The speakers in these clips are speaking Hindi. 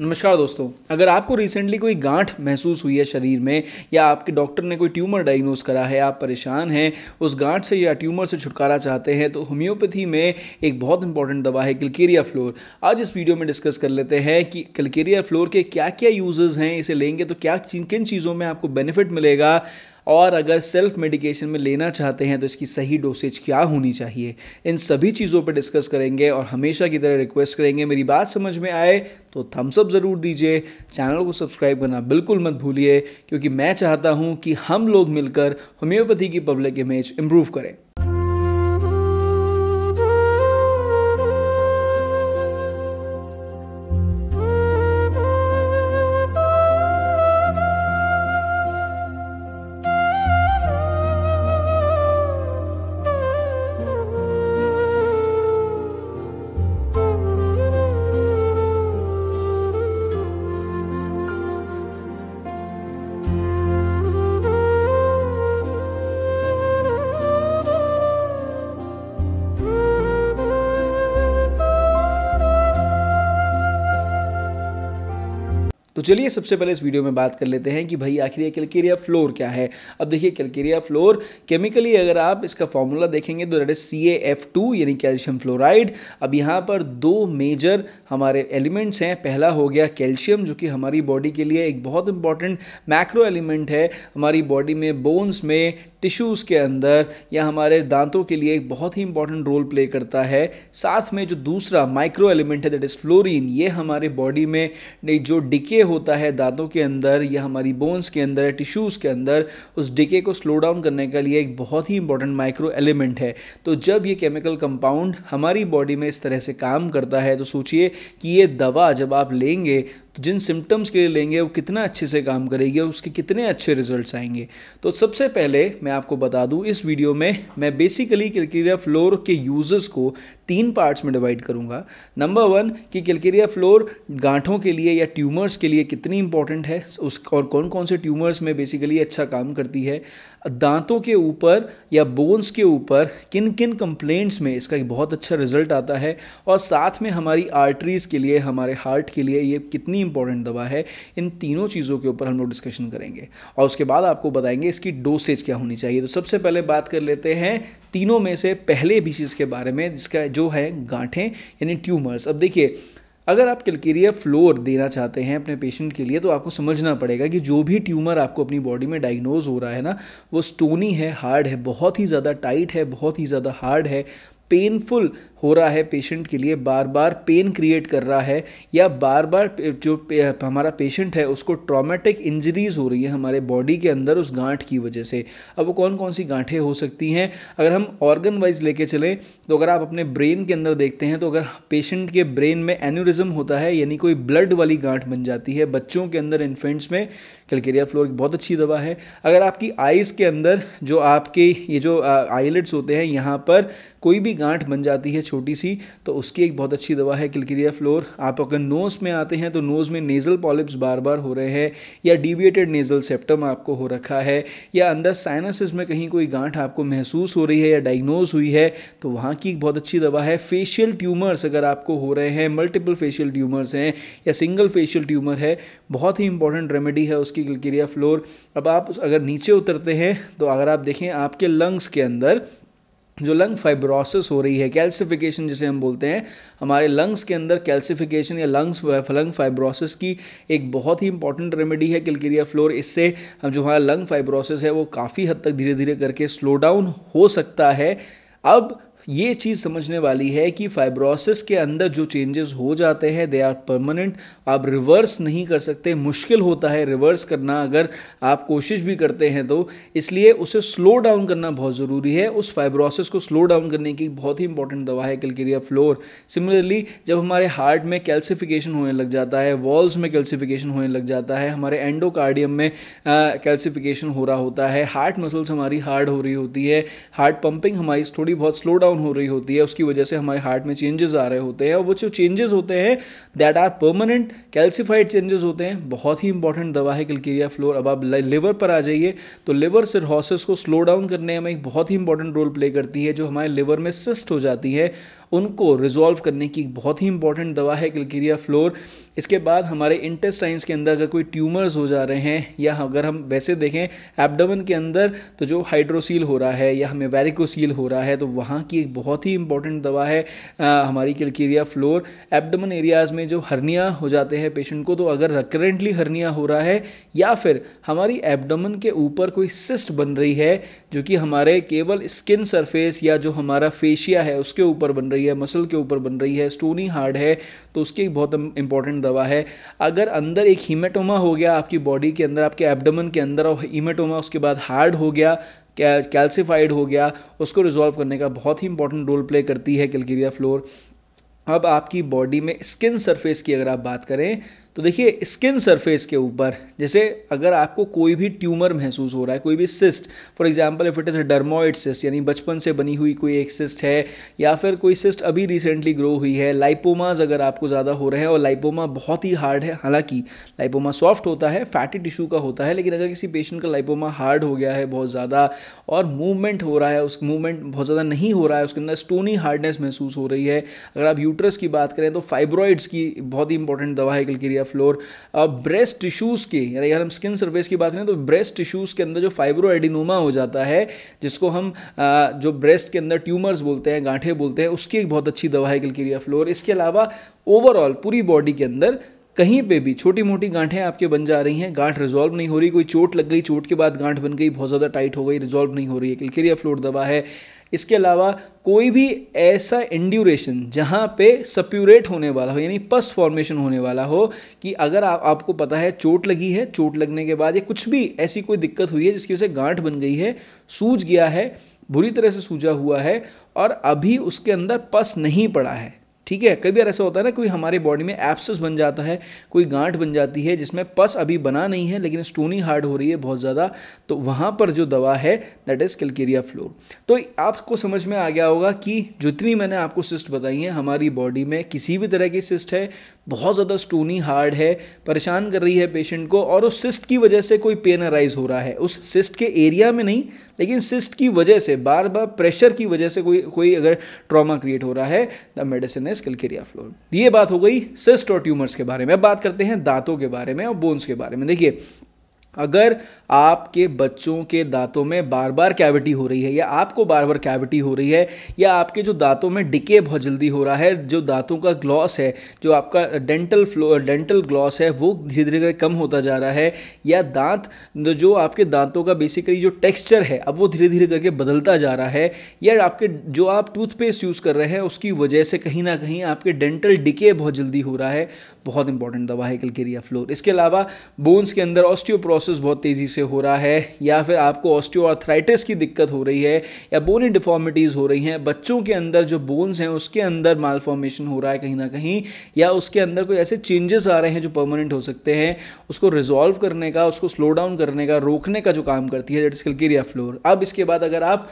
नमस्कार दोस्तों, अगर आपको रिसेंटली कोई गांठ महसूस हुई है शरीर में या आपके डॉक्टर ने कोई ट्यूमर डायग्नोस करा है, आप परेशान हैं उस गांठ से या ट्यूमर से छुटकारा चाहते हैं तो होम्योपैथी में एक बहुत इंपॉर्टेंट दवा है कैल्केरिया फ्लोर। आज इस वीडियो में डिस्कस कर लेते हैं कि कैल्केरिया फ्लोर के क्या क्या यूजेस हैं, इसे लेंगे तो क्या किन चीज़ों में आपको बेनिफिट मिलेगा और अगर सेल्फ मेडिकेशन में लेना चाहते हैं तो इसकी सही डोसेज क्या होनी चाहिए, इन सभी चीज़ों पर डिस्कस करेंगे। और हमेशा की तरह रिक्वेस्ट करेंगे, मेरी बात समझ में आए तो थम्स अप ज़रूर दीजिए, चैनल को सब्सक्राइब करना बिल्कुल मत भूलिए, क्योंकि मैं चाहता हूं कि हम लोग मिलकर होम्योपैथी की पब्लिक इमेज इम्प्रूव करें। तो चलिए सबसे पहले इस वीडियो में बात कर लेते हैं कि भाई आखिर ये कैल्केरिया फ्लोर क्या है। अब देखिए, कैल्केरिया फ्लोर केमिकली अगर आप इसका फॉर्मूला देखेंगे तो दैट इज CaF2 यानी कैल्शियम फ्लोराइड। अब यहाँ पर दो मेजर हमारे एलिमेंट्स हैं। पहला हो गया कैल्शियम, जो कि हमारी बॉडी के लिए एक बहुत इंपॉर्टेंट मैक्रो एलिमेंट है। हमारी बॉडी में, बोन्स में, टिश्यूज़ के अंदर या हमारे दांतों के लिए एक बहुत ही इंपॉर्टेंट रोल प्ले करता है। साथ में जो दूसरा माइक्रो एलिमेंट है दैट इज़ फ्लोरीन, ये हमारे बॉडी में जो डिके होता है दांतों के अंदर या हमारी बोन्स के अंदर, टिश्यूज़ के अंदर, उस डिके को स्लो डाउन करने के लिए एक बहुत ही इंपॉर्टेंट माइक्रो एलिमेंट है। तो जब ये केमिकल कंपाउंड हमारी बॉडी में इस तरह से काम करता है तो सोचिए कि ये दवा जब आप लेंगे तो जिन सिम्टम्स के लिए लेंगे वो कितना अच्छे से काम करेगी और उसके कितने अच्छे रिजल्ट्स आएंगे। तो सबसे पहले मैं आपको बता दूं, इस वीडियो में मैं बेसिकली कैल्केरिया फ्लोर के यूजेस को तीन पार्ट्स में डिवाइड करूंगा। नंबर 1 कि कैल्केरिया फ्लोर गांठों के लिए या ट्यूमर्स के लिए कितनी इंपॉर्टेंट है उस और कौन कौन से ट्यूमर्स में बेसिकली अच्छा काम करती है। दांतों के ऊपर या बोन्स के ऊपर किन किन कंप्लेंट्स में इसका एक बहुत अच्छा रिजल्ट आता है और साथ में हमारी आर्टरीज़ के लिए, हमारे हार्ट के लिए ये कितनी इंपॉर्टेंट दवा है, इन तीनों चीज़ों के ऊपर हम लोग डिस्कशन करेंगे और उसके बाद आपको बताएंगे इसकी डोसेज क्या होनी चाहिए। तो सबसे पहले बात कर लेते हैं तीनों में से पहले भी चीज़ के बारे में, जिसका जो है गांठें यानी ट्यूमर्स। अब देखिए, अगर आप कैल्केरिया फ्लोर देना चाहते हैं अपने पेशेंट के लिए तो आपको समझना पड़ेगा कि जो भी ट्यूमर आपको अपनी बॉडी में डायग्नोज हो रहा है ना, वो स्टोनी है, हार्ड है, बहुत ही ज़्यादा टाइट है, बहुत ही ज़्यादा हार्ड है, पेनफुल हो रहा है पेशेंट के लिए, बार बार पेन क्रिएट कर रहा है या बार बार जो हमारा पेशेंट है उसको ट्रॉमेटिक इंजरीज़ हो रही है हमारे बॉडी के अंदर उस गांठ की वजह से। अब वो कौन कौन सी गांठें हो सकती हैं, अगर हम ऑर्गन वाइज लेके चलें तो अगर आप अपने ब्रेन के अंदर देखते हैं तो अगर पेशेंट के ब्रेन में एन्यूरिज्म होता है यानी कोई ब्लड वाली गांठ बन जाती है बच्चों के अंदर, इन्फेंट्स में कैल्केरिया फ्लोर एक बहुत अच्छी दवा है। अगर आपकी आइज़ के अंदर जो आपके ये जो आईलिड्स होते हैं यहाँ पर कोई भी गांठ बन जाती है छोटी सी तो उसकी एक बहुत अच्छी दवा है कैल्केरिया फ्लोर। आप अगर नोज़ में आते हैं तो नोज़ में नेज़ल पॉलिप्स बार बार हो रहे हैं या डिविएटेड नेज़ल सेप्टम आपको हो रखा है या अंदर साइनसेस में कहीं कोई गांठ आपको महसूस हो रही है या डायग्नोज हुई है तो वहाँ की एक बहुत अच्छी दवा है। फेशियल ट्यूमर्स अगर आपको हो रहे हैं, मल्टीपल फेशियल ट्यूमर्स हैं या सिंगल फेशियल ट्यूमर है, बहुत ही इंपॉर्टेंट रेमेडी है उसकी कैल्केरिया फ्लोर। अब आप अगर नीचे उतरते हैं तो अगर आप देखें आपके लंग्स के अंदर जो लंग फाइब्रोसिस हो रही है, कैल्सिफिकेशन जिसे हम बोलते हैं, हमारे लंग्स के अंदर कैल्सिफिकेशन या लंग फाइब्रोसिस की एक बहुत ही इंपॉर्टेंट रेमेडी है कैल्केरिया फ्लोर। इससे हम जो हमारा लंग फाइब्रोसिस है वो काफ़ी हद तक धीरे धीरे करके स्लो डाउन हो सकता है। अब ये चीज़ समझने वाली है कि फाइब्रोसिस के अंदर जो चेंजेस हो जाते हैं दे आर परमानेंट, आप रिवर्स नहीं कर सकते, मुश्किल होता है रिवर्स करना अगर आप कोशिश भी करते हैं तो, इसलिए उसे स्लो डाउन करना बहुत ज़रूरी है। उस फाइब्रोसिस को स्लो डाउन करने की बहुत ही इंपॉर्टेंट दवा है कैल्केरिया फ्लोर। सिमिलरली जब हमारे हार्ट में कैल्सिफिकेशन होने लग जाता है, वॉल्स में कैल्सिफिकेशन होने लग जाता है, हमारे एंडोकार्डियम में कैल्सिफिकेशन हो रहा होता है, हार्ट मसल्स हमारी हार्ड हो रही होती है, हार्ट पंपिंग हमारी थोड़ी बहुत स्लो डाउन हो रही होती है, उसकी वजह से हमारे हार्ट में चेंजेस आ रहे होते हैं और वो जो चेंजेस होते हैं that are permanent calcified changes होते हैं। बहुत ही इंपॉर्टेंट दवा है कैल्केरिया फ्लोर। अब आप लिवर पर आ जाइए तो लिवर सिरहोसिस को स्लो डाउन करने में एक बहुत ही इंपॉर्टेंट रोल प्ले करती है। जो हमारे लिवर में सिस्ट हो जाती है उनको रिजॉल्व करने की बहुत ही इंपॉर्टेंट दवा है कैल्केरिया फ्लोर। इसके बाद हमारे इंटेस्टाइंस के अंदर अगर कोई ट्यूमर्स हो जा रहे हैं, या अगर हम वैसे देखें एब्डोमेन के अंदर तो जो हाइड्रोसील हो रहा है या हमें वैरिकोसील हो रहा है, तो वहाँ की एक बहुत ही इंपॉर्टेंट दवा है हमारी कैल्केरिया फ्लोर। एब्डोमेन एरियाज़ में जो हर्निया हो जाते हैं पेशेंट को, तो अगर रिकरेंटली हर्निया हो रहा है या फिर हमारी एब्डोमेन के ऊपर कोई सिस्ट बन रही है जो कि हमारे केवल स्किन सरफेस या जो हमारा फेशिया है उसके ऊपर बन रही है, मसल के ऊपर बन रही है, स्टोनी हार्ड है, तो उसकी बहुत इंपॉर्टेंट दवा है। अगर अंदर एक हीमेटोमा हो गया आपकी बॉडी के अंदर, आपके एब्डोमेन के अंदर, और हीमेटोमा उसके बाद हार्ड हो गया, कैल्सिफाइड हो गया, उसको रिजॉल्व करने का बहुत ही इंपॉर्टेंट रोल प्ले करती है कैल्केरिया फ्लोर। अब आपकी बॉडी में स्किन सरफेस की अगर आप बात करें तो देखिए स्किन सरफेस के ऊपर, जैसे अगर आपको कोई भी ट्यूमर महसूस हो रहा है, कोई भी cyst, for example if it is a dermoid cyst यानी बचपन से बनी हुई कोई एक सिस्ट है, या फिर कोई सिस्ट अभी रिसेंटली ग्रो हुई है, लाइपोमाज अगर आपको ज़्यादा हो रहे हैं, और लाइपोमा बहुत ही हार्ड है, हालांकि लाइपोमा सॉफ्ट होता है, फैटी टिश्यू का होता है, लेकिन अगर किसी पेशेंट का लाइपोमा हार्ड हो गया है बहुत ज़्यादा और मूवमेंट हो रहा है, उस मूवमेंट बहुत ज़्यादा नहीं हो रहा है, उसके अंदर स्टोनी हार्डनेस महसूस हो रही है। अगर आप यूट्रस की बात करें तो फाइब्रॉइड्स की बहुत ही इंपॉर्टेंट दवा है कैल्केरिया फ्लोर। अब ब्रेस्ट टिश्यूज़ के, यानी अगर हम स्किन सरफेस की बात करें तो ब्रेस्ट टिश्यूज़ के अंदर जो फाइब्रोएडिनोमा हो जाता है, जिसको हम जो ब्रेस्ट के अंदर ट्यूमर्स बोलते हैं, गांठे बोलते हैं, उसकी एक बहुत अच्छी दवा है कैल्केरिया फ्लोर। इसके अलावा ओवरऑल पूरी बॉडी के अंदर कहीं पे भी छोटी मोटी गांठें आपके बन जा रही हैं, गांठ रिजॉल्व नहीं हो रही, कोई चोट लग गई, चोट के बाद गांठ बन गई, बहुत ज़्यादा टाइट हो गई, रिजॉल्व नहीं हो रही है, कैल्केरिया फ्लोर दवा है। इसके अलावा कोई भी ऐसा इंड्यूरेशन जहाँ पे सप्यूरेट होने वाला हो, यानी पस फॉर्मेशन होने वाला हो, कि अगर आपको पता है चोट लगी है, चोट लगने के बाद या कुछ भी ऐसी कोई दिक्कत हुई है जिसकी वजह से गांठ बन गई है, सूज गया है, बुरी तरह से सूजा हुआ है और अभी उसके अंदर पस नहीं पड़ा है, ठीक है। कई बार ऐसा होता है ना, कोई हमारे बॉडी में एब्सेस बन जाता है, कोई गांठ बन जाती है जिसमें पस अभी बना नहीं है लेकिन स्टोनी हार्ड हो रही है बहुत ज़्यादा, तो वहाँ पर जो दवा है दैट इज़ कैल्केरिया फ्लोर। तो आपको समझ में आ गया होगा कि जितनी मैंने आपको सिस्ट बताई हैं, हमारी बॉडी में किसी भी तरह की सिस्ट है, बहुत ज़्यादा स्टोनी हार्ड है, परेशान कर रही है पेशेंट को, और उस सिस्ट की वजह से कोई पेन अराइज हो रहा है, उस सिस्ट के एरिया में नहीं लेकिन सिस्ट की वजह से, बार बार प्रेशर की वजह से कोई अगर ट्रॉमा क्रिएट हो रहा है, the medicine is calcarea fluor. ये बात हो गई सिस्ट और ट्यूमर्स के बारे में। अब बात करते हैं दांतों के बारे में और बोन्स के बारे में। देखिए, अगर आपके बच्चों के दांतों में बार बार कैविटी हो रही है, या आपको बार बार कैविटी हो रही है, या आपके जो दांतों में डिके बहुत जल्दी हो रहा है, जो दांतों का ग्लॉस है, जो आपका डेंटल ग्लॉस है वो धीरे धीरे कम होता जा रहा है, या दांत जो आपके दांतों का बेसिकली जो टेक्स्चर है अब वो धीरे धीरे करके बदलता जा रहा है, या आपके जो आप टूथपेस्ट यूज़ कर रहे हैं उसकी वजह से कहीं ना कहीं आपके डेंटल डिके बहुत जल्दी हो रहा है, बहुत इंपॉर्टेंट दवा है कैल्केरिया फ्लोर। इसके अलावा बोन्स के अंदर ऑस्टियोपोरोसिस बहुत तेज़ी से हो रहा है, या फिर आपको ऑस्टियोआर्थराइटिस की दिक्कत हो रही है, या बोनी डिफॉर्मिटीज़ हो रही हैं, बच्चों के अंदर जो बोन्स हैं उसके अंदर मालफॉर्मेशन हो रहा है कहीं ना कहीं, या उसके अंदर कोई ऐसे चेंजेस आ रहे हैं जो परमानेंट हो सकते हैं, उसको रिजॉल्व करने का, उसको स्लो डाउन करने का, रोकने का जो काम करती है दैट इज कैल्केरिया फ्लोर। अब इसके बाद अगर आप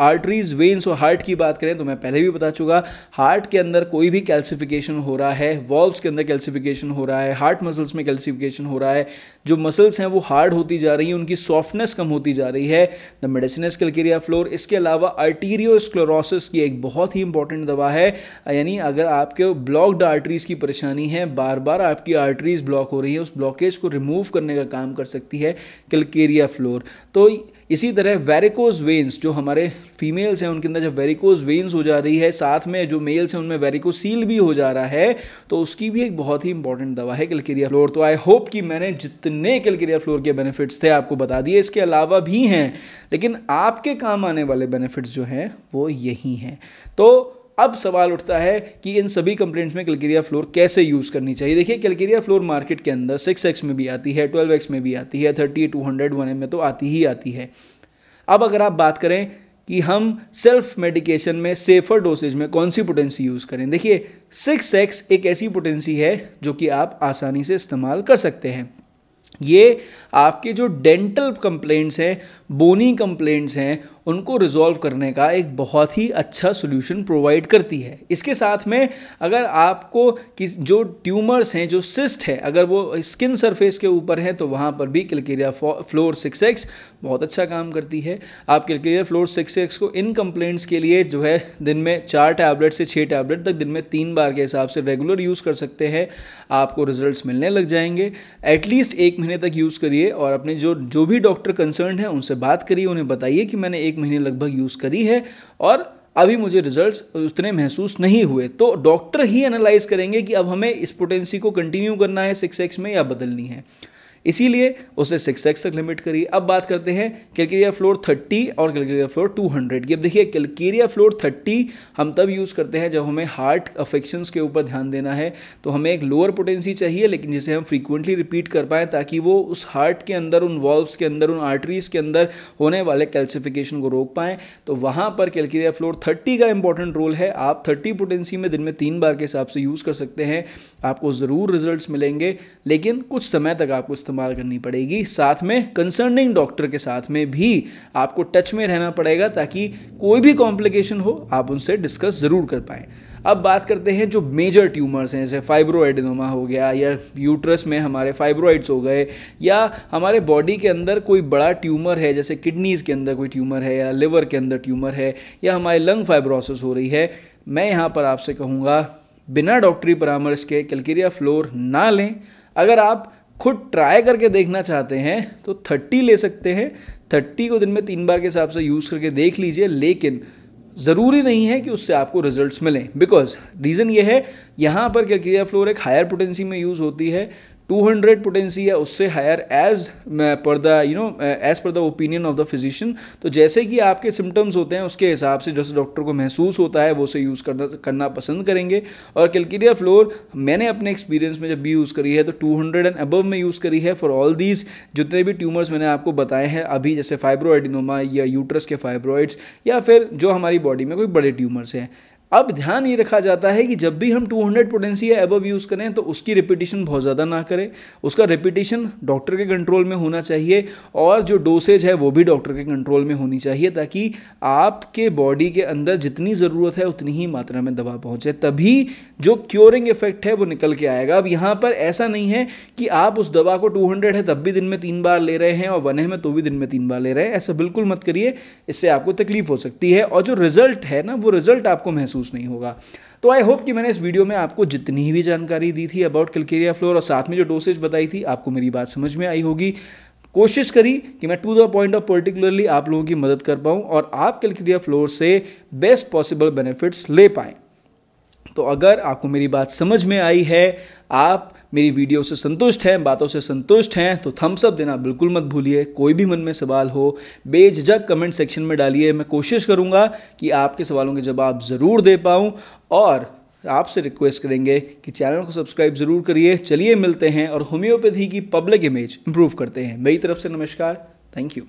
आर्टरीज, वेन्स और हार्ट की बात करें तो मैं पहले भी बता चुका, हार्ट के अंदर कोई भी कैल्सिफिकेशन हो रहा है, वॉल्व्स के अंदर कैल्सिफिकेशन हो रहा है, हार्ट मसल्स में कैल्सिफिकेशन हो रहा है, जो मसल्स हैं वो हार्ड होती जा रही हैं, उनकी सॉफ्टनेस कम होती जा रही है, the medicine is calcarea fluor. इसके अलावा आर्टेरियोस्क्लेरोसिस की एक बहुत ही इंपॉर्टेंट दवा है, यानी अगर आपके ब्लॉक्ड आर्टरीज की परेशानी है, बार बार आपकी आर्टरीज ब्लॉक हो रही है, उस ब्लॉकेज को रिमूव करने का काम कर सकती है कैल्केरिया फ्लोर। तो इसी तरह वेरिकोज वेन्स, जो हमारे फीमेल्स हैं उनके अंदर जब वेरिकोज वेन्स हो जा रही है, साथ में जो मेल्स हैं उनमें वेरिकोसील भी हो जा रहा है, तो उसकी भी एक बहुत ही इंपॉर्टेंट दवा है कैल्केरिया फ्लोर। तो आई होप कि मैंने जितने कैल्केरिया फ्लोर के बेनिफिट्स थे आपको बता दिए, इसके अलावा भी हैं लेकिन आपके काम आने वाले बेनिफिट्स जो हैं वो यही हैं। तो अब सवाल उठता है कि इन सभी कंप्लेंट्स में कैल्केरिया फ्लोर कैसे यूज़ करनी चाहिए। देखिए, कैल्केरिया फ्लोर मार्केट के अंदर 6x में भी आती है, 12x में भी आती है, 30, 200, 1m में तो आती ही आती है। अब अगर आप बात करें कि हम सेल्फ मेडिकेशन में सेफर डोसेज में कौन सी पोटेंसी यूज़ करें, देखिए 6x एक ऐसी पोटेंसी है जो कि आप आसानी से इस्तेमाल कर सकते हैं। ये आपके जो डेंटल कंप्लेंट्स हैं, बोनी कंप्लेंट्स हैं, उनको रिजॉल्व करने का एक बहुत ही अच्छा सोल्यूशन प्रोवाइड करती है। इसके साथ में अगर आपको जो ट्यूमर्स हैं, जो सिस्ट है, अगर वो स्किन सरफेस के ऊपर है तो वहाँ पर भी कैल्केरिया फ्लोर 6x बहुत अच्छा काम करती है। आप कैल्केरिया फ्लोर 6x को इन कंप्लेंट्स के लिए जो है दिन में 4 टैबलेट से 6 टैबलेट तक दिन में 3 बार के हिसाब से रेगुलर यूज़ कर सकते हैं, आपको रिजल्ट्स मिलने लग जाएंगे। एटलीस्ट 1 महीने तक यूज़ करिए और अपने जो भी डॉक्टर कंसर्न है उनसे बात करिए, उन्हें बताइए कि मैंने 1 महीने लगभग यूज़ करी है और अभी मुझे रिजल्ट्स उतने महसूस नहीं हुए, तो डॉक्टर ही एनालाइज करेंगे कि अब हमें इस पोटेंसी को कंटिन्यू करना है 6x में या बदलनी है, इसीलिए उसे 6x तक लिमिट करिए। अब बात करते हैं कैल्केरिया फ्लोर 30 और कैल्केरिया फ्लोर 200 की। अब देखिए कैल्केरिया फ्लोर 30 हम तब यूज़ करते हैं जब हमें हार्ट अफेक्शंस के ऊपर ध्यान देना है, तो हमें एक लोअर पोटेंसी चाहिए लेकिन जिसे हम फ्रीक्वेंटली रिपीट कर पाएँ ताकि वो उस हार्ट के अंदर, उन वॉल्व्स के अंदर, उन आर्टरीज़ के अंदर होने वाले कैल्सिफिकेशन को रोक पाएँ। तो वहाँ पर कैल्केरिया फ्लोर 30 का इंपॉर्टेंट रोल है। आप 30 पोटेंसी में दिन में 3 बार के हिसाब से यूज़ कर सकते हैं, आपको ज़रूर रिजल्ट्स मिलेंगे लेकिन कुछ समय तक आपको इस्तेमाल करनी पड़ेगी। साथ में कंसर्निंग डॉक्टर के साथ में भी आपको टच में रहना पड़ेगा ताकि कोई भी कॉम्प्लिकेशन हो आप उनसे डिस्कस ज़रूर कर पाएँ। अब बात करते हैं जो मेजर ट्यूमर्स हैं, जैसे फाइब्रोएडिनोमा हो गया या यूट्रस में हमारे फाइब्रोइड्स हो गए, या हमारे बॉडी के अंदर कोई बड़ा ट्यूमर है जैसे किडनीज़ के अंदर कोई ट्यूमर है या लिवर के अंदर ट्यूमर है या हमारे लंग फाइब्रोसिस हो रही है। मैं यहाँ पर आपसे कहूँगा बिना डॉक्टरी परामर्श के कैल्केरिया फ्लोर ना लें। अगर आप खुद ट्राई करके देखना चाहते हैं तो 30 ले सकते हैं, 30 को दिन में 3 बार के हिसाब से यूज़ करके देख लीजिए, लेकिन ज़रूरी नहीं है कि उससे आपको रिजल्ट्स मिलें। बिकॉज रीज़न ये है यहाँ पर कैल्केरिया फ्लोर एक हायर पोटेंसी में यूज़ होती है, 200 पोटेंसी या उससे higher as per the opinion of the physician. तो जैसे कि आपके सिम्टम्स होते हैं उसके हिसाब से जैसे डॉक्टर को महसूस होता है वो उसे यूज़ करना पसंद करेंगे। और कैल्केरिया फ्लोर मैंने अपने एक्सपीरियंस में जब भी यूज़ करी है तो 200 एंड अबव में यूज़ करी है फॉर ऑल दीज जितने भी ट्यूमर्स मैंने आपको बताए हैं अभी, जैसे फाइब्रोएडिनोमा या यूट्रस के फाइब्रोइड्स या फिर जो हमारी बॉडी में कोई बड़े ट्यूमर्स हैं। अब ध्यान ये रखा जाता है कि जब भी हम 200 पोटेंसी या एबव यूज़ करें तो उसकी रिपीटेशन बहुत ज़्यादा ना करें, उसका रिपीटेशन डॉक्टर के कंट्रोल में होना चाहिए और जो डोसेज है वो भी डॉक्टर के कंट्रोल में होनी चाहिए ताकि आपके बॉडी के अंदर जितनी ज़रूरत है उतनी ही मात्रा में दवा पहुँचे, तभी जो क्योरिंग इफेक्ट है वो निकल के आएगा। अब यहाँ पर ऐसा नहीं है कि आप उस दवा को 200 है तब भी दिन में 3 बार ले रहे हैं और 100 में तो भी दिन में 3 बार ले रहे हैं, ऐसा बिल्कुल मत करिए, इससे आपको तकलीफ हो सकती है और जो रिजल्ट है ना वो रिजल्ट आपको महसूस नहीं होगा। तो आई होप कि मैंने इस वीडियो में आपको जितनी भी जानकारी दी थी अबाउट कैल्केरिया फ्लोर और साथ में जो डोसेज बताई थी आपको मेरी बात समझ में आई होगी। कोशिश करी कि मैं to the point of particularly आप लोगों की मदद कर पाऊं और आप कैल्केरिया फ्लोर से बेस्ट पॉसिबल बेनिफिट्स ले पाएं। तो अगर आपको मेरी बात समझ में आई है, आप मेरी वीडियो से संतुष्ट हैं, बातों से संतुष्ट हैं, तो थम्स अप देना बिल्कुल मत भूलिए। कोई भी मन में सवाल हो बेझिझक कमेंट सेक्शन में डालिए, मैं कोशिश करूंगा कि आपके सवालों के जवाब ज़रूर दे पाऊं और आपसे रिक्वेस्ट करेंगे कि चैनल को सब्सक्राइब ज़रूर करिए। चलिए मिलते हैं और होम्योपैथी की पब्लिक इमेज इंप्रूव करते हैं। मेरी तरफ से नमस्कार, थैंक यू।